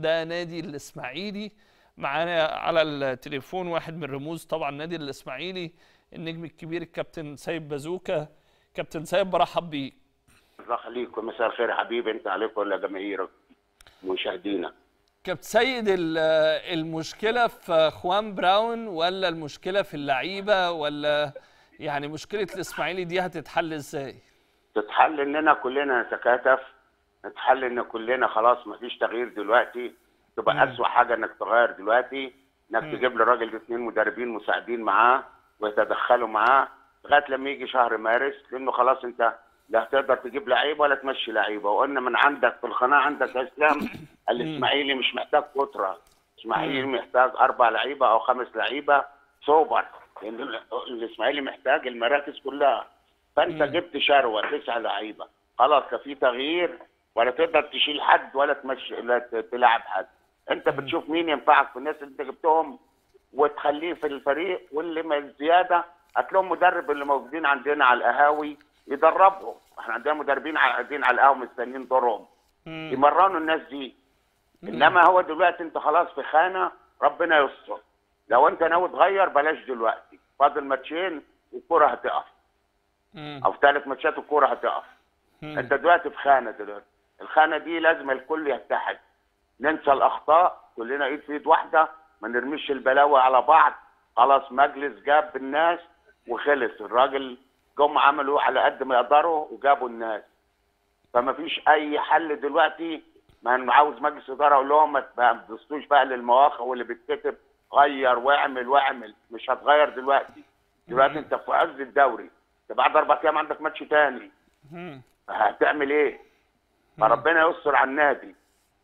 ده نادي الإسماعيلي. معانا على التليفون واحد من رموز طبعا نادي الإسماعيلي، النجم الكبير الكابتن سيد بازوكا. كابتن سيد برحب بيك. الله يخليك ومساء الخير يا حبيبي، انت عليك وعلى جماهيرك ومشاهدينا. كابتن سيد، المشكله في خوان براون ولا المشكله في اللعيبه، ولا يعني مشكله الإسماعيلي دي هتتحل ازاي؟ تتحل اننا كلنا نتكاتف، نتحل ان كلنا خلاص مفيش تغيير دلوقتي. تبقى أسوأ حاجه انك تغير دلوقتي انك تجيب للراجل 2 مدربين مساعدين معاه ويتدخلوا معاه لغايه لما يجي شهر مارس، لانه خلاص انت لا هتقدر تجيب لعيبه ولا تمشي لعيبه. وقلنا من عندك في القناه عندك اسلام الاسماعيلي مش محتاج كتره، الاسماعيلي محتاج 4 لعيبه او 5 لعيبه سوبر، لان الاسماعيلي محتاج المراكز كلها. فانت جبت شروه 9 لعيبه، خلاص لا في تغيير ولا تقدر تشيل حد ولا تمشي ولا تلعب حد. انت بتشوف مين ينفعك في الناس اللي انت جبتهم وتخليه في الفريق، واللي ما زياده هات لهم مدرب اللي موجودين عندنا على القهاوي يدربهم. احنا عندنا مدربين قاعدين على القهوه مستنيين دورهم يمرنوا الناس دي. انما هو دلوقتي انت خلاص في خانه، ربنا يستر. لو انت ناوي تغير بلاش دلوقتي، فاضل ماتشين والكوره هتقف، او 3 ماتشات والكوره هتقف. انت دلوقتي في خانه، دلوقتي الخانه دي لازم الكل يتحد، ننسى الاخطاء، كلنا ايد في ايد واحده، ما نرميش البلاوي على بعض. خلاص مجلس جاب الناس وخلص، الراجل جم عملوا على قد ما يقدروا وجابوا الناس. فما فيش اي حل دلوقتي. ما انا عاوز مجلس اداره اقول لهم ما تبصوش بقى للمواقع واللي بتكتب غير واعمل واعمل، مش هتغير دلوقتي. دلوقتي انت في عز الدوري، انت بعد 4 ايام عندك ماتش تاني، هتعمل ايه؟ فربنا يستر على النادي.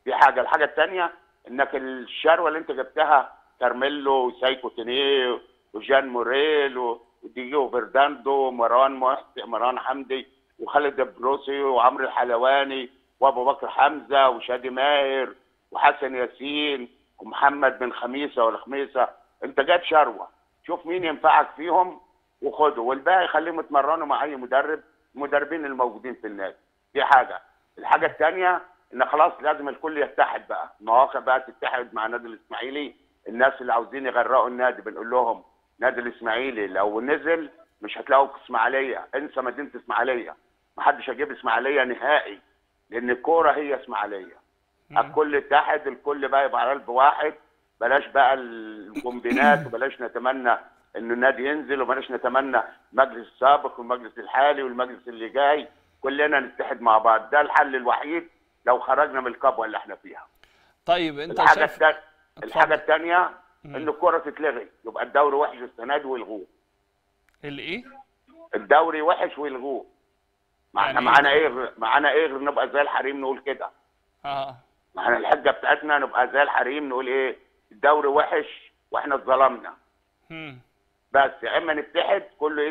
دي حاجه. الحاجه الثانيه انك الشروه اللي انت جبتها كارميلو وسايكو تينيه وجان موريل وديجو فيرداندو ومروان حمدي وخالد البروسي وعمرو الحلواني وابو بكر حمزه وشادي ماهر وحسن ياسين ومحمد بن خميسه ولا خميسه، انت جايب شروه، شوف مين ينفعك فيهم وخده، والباقي خليهم يتمرنوا مع اي مدرب، المدربين الموجودين في النادي. دي حاجه. الحاجه الثانيه ان خلاص لازم الكل يتحد بقى، المواقع بقى تتحد مع النادي الاسماعيلي. الناس اللي عاوزين يغرقوا النادي بنقول لهم نادي الاسماعيلي لو نزل مش هتلاقوا اسماعيليه، انسى مدينه اسماعيليه، محدش هيجيب اسماعيليه نهائي، لان الكوره هي اسماعيليه. الكل اتحد، الكل بقى يبقى قلب واحد، بلاش بقى الكومبينات، وبلاش نتمنى ان النادي ينزل، وبلاش نتمنى المجلس السابق والمجلس الحالي والمجلس اللي جاي، كلنا نتحد مع بعض. ده الحل الوحيد لو خرجنا من الكبوه اللي احنا فيها. طيب انت شايف الحاجه الثانيه ان الكوره تتلغي، يبقى الدوري وحش السنه دي ويلغوه. الايه؟ الدوري وحش ويلغوه. يعني معانا ايه غير نبقى زي الحريم نقول كده؟ معانا الحجه بتاعتنا نبقى زي الحريم نقول ايه؟ الدوري وحش واحنا اتظلمنا. بس يا اما نتحد كله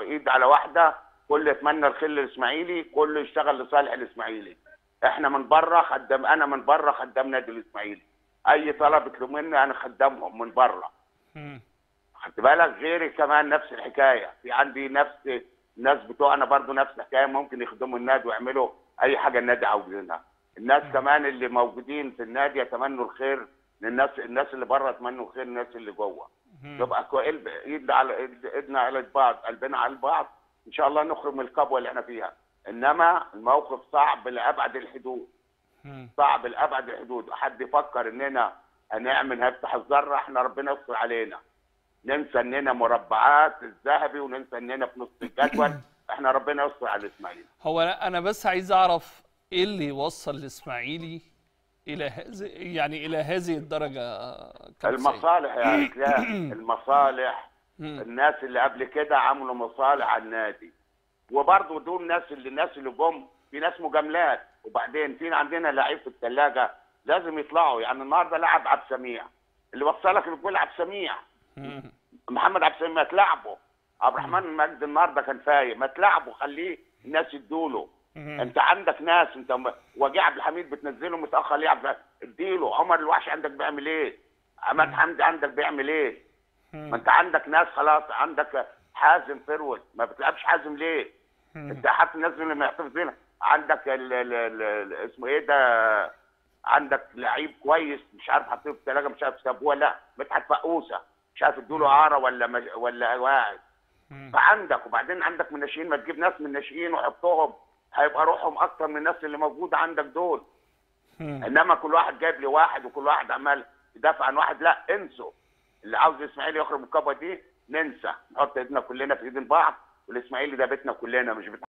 ايد على واحده، كله يتمنى الخير للاسماعيلي، كله يشتغل لصالح الاسماعيلي. احنا من بره خدام، انا من بره خدام نادي الاسماعيلي، اي طلب يطلب مني انا خدامهم من بره. خدت بالك؟ غيري كمان نفس الحكايه، في عندي نفس الناس بتوعنا برضو نفس الحكايه، ممكن يخدموا النادي ويعملوا اي حاجه النادي عاوزينها. الناس كمان اللي موجودين في النادي يتمنوا الخير للناس، الناس اللي بره يتمنوا الخير للناس اللي جوه. يبقى ايدنا على ايدنا على بعض، قلبنا على بعض، ان شاء الله نخرج من الكبوه اللي احنا فيها. انما الموقف صعب لابعد الحدود، صعب لابعد الحدود. حد يفكر اننا هنعمل هفتح الذره، احنا ربنا يستر علينا، ننسى اننا مربعات الذهبي وننسى اننا في نص الجدول، احنا ربنا يستر على الاسماعيلي. هو انا بس عايز اعرف ايه اللي يوصل الاسماعيلي الى هذه الدرجه؟ المصالح يا اسلام، المصالح. الناس اللي قبل كده عملوا مصالح على النادي، وبرضه دول الناس اللي جم، في ناس مجاملات. وبعدين في عندنا لعيب في الثلاجه لازم يطلعوا، يعني النهارده لعب عبد السميع اللي وصلك للجول، عبد السميع محمد عبد السميع ما تلعبه، عبد الرحمن المجدي النهارده كان فايق ما تلعبه، خليه الناس يدوله. انت عندك ناس، انت وجيه عبد الحميد بتنزله متاخر ليه؟ اديله. عمر الوحش عندك بيعمل ايه؟ عماد حمدي عندك بيعمل ايه؟ ما انت عندك ناس خلاص. عندك حازم فرود ما بتلعبش حازم ليه؟ انت حاطط الناس اللي محتفظينها. عندك اسمه ايه ده؟ عندك لعيب كويس مش عارف حطيه في الثلاجه، مش عارف سابوه، لا مدحت فقوسه مش عارف ادوا له عاره ولا واعد. فعندك وبعدين عندك من ناشئين، ما تجيب ناس من ناشئين وحطهم هيبقى روحهم اكتر من الناس اللي موجوده عندك دول. انما كل واحد جايب لي واحد وكل واحد عمال يدافع عن واحد، لا انسوا. اللي عاوز الاسماعيلي يخرج من الكبه دي ننسى، نحط ايدنا كلنا في ايد بعض، والاسماعيلي ده بيتنا كلنا مش بتاع